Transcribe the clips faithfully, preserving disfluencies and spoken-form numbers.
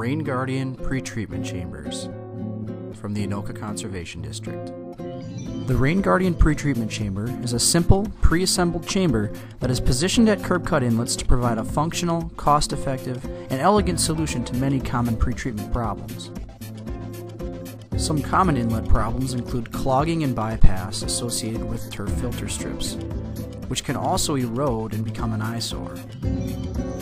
Rain Guardian Pre-Treatment Chambers from the Anoka Conservation District. The Rain Guardian Pre-Treatment Chamber is a simple, pre-assembled chamber that is positioned at curb cut inlets to provide a functional, cost-effective, and elegant solution to many common pre-treatment problems. Some common inlet problems include clogging and bypass associated with turf filter strips, which can also erode and become an eyesore.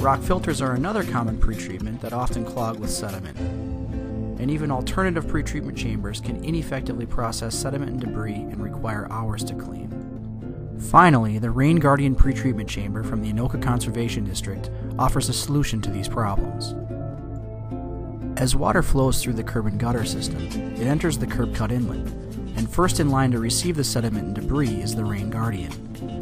Rock filters are another common pre-treatment that often clog with sediment. And even alternative pretreatment chambers can ineffectively process sediment and debris and require hours to clean. Finally, the Rain Guardian Pretreatment Chamber from the Anoka Conservation District offers a solution to these problems. As water flows through the curb and gutter system, it enters the curb cut inlet, and first in line to receive the sediment and debris is the Rain Guardian.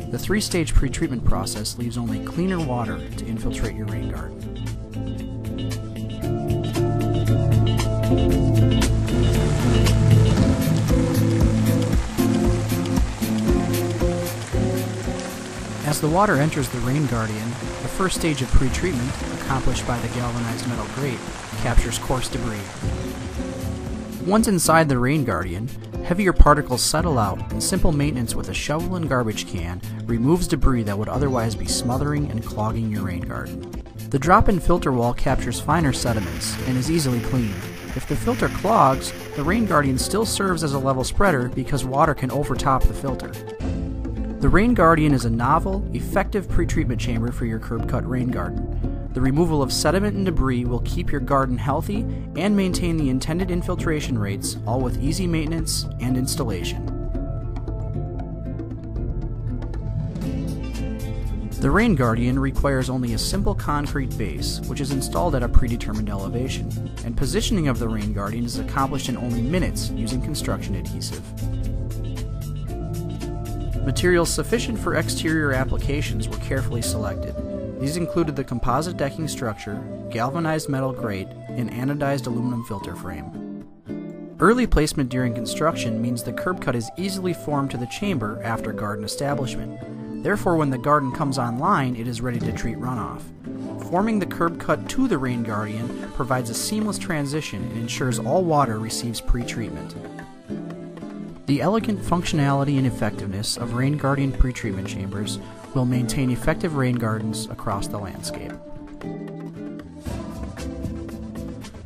The three-stage pretreatment process leaves only cleaner water to infiltrate your rain garden. As the water enters the Rain Guardian, the first stage of pre-treatment, accomplished by the galvanized metal grate, captures coarse debris. Once inside the Rain Guardian, heavier particles settle out, and simple maintenance with a shovel and garbage can removes debris that would otherwise be smothering and clogging your rain garden. The drop-in filter wall captures finer sediments and is easily cleaned. If the filter clogs, the Rain Guardian still serves as a level spreader because water can overtop the filter. The Rain Guardian is a novel, effective pretreatment chamber for your curb-cut rain garden. The removal of sediment and debris will keep your garden healthy and maintain the intended infiltration rates, all with easy maintenance and installation. The Rain Guardian requires only a simple concrete base, which is installed at a predetermined elevation, and positioning of the Rain Guardian is accomplished in only minutes using construction adhesive. Materials sufficient for exterior applications were carefully selected. These included the composite decking structure, galvanized metal grate, and anodized aluminum filter frame. Early placement during construction means the curb cut is easily formed to the chamber after garden establishment. Therefore, when the garden comes online, it is ready to treat runoff. Forming the curb cut to the Rain Guardian provides a seamless transition and ensures all water receives pre-treatment. The elegant functionality and effectiveness of Rain Guardian pretreatment chambers will maintain effective rain gardens across the landscape.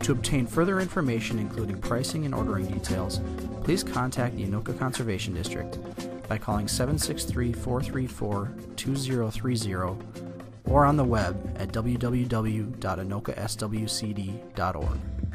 To obtain further information, including pricing and ordering details, please contact the Anoka Conservation District by calling seven six three, four three four, two zero three zero or on the web at w w w dot anoka s w c d dot org.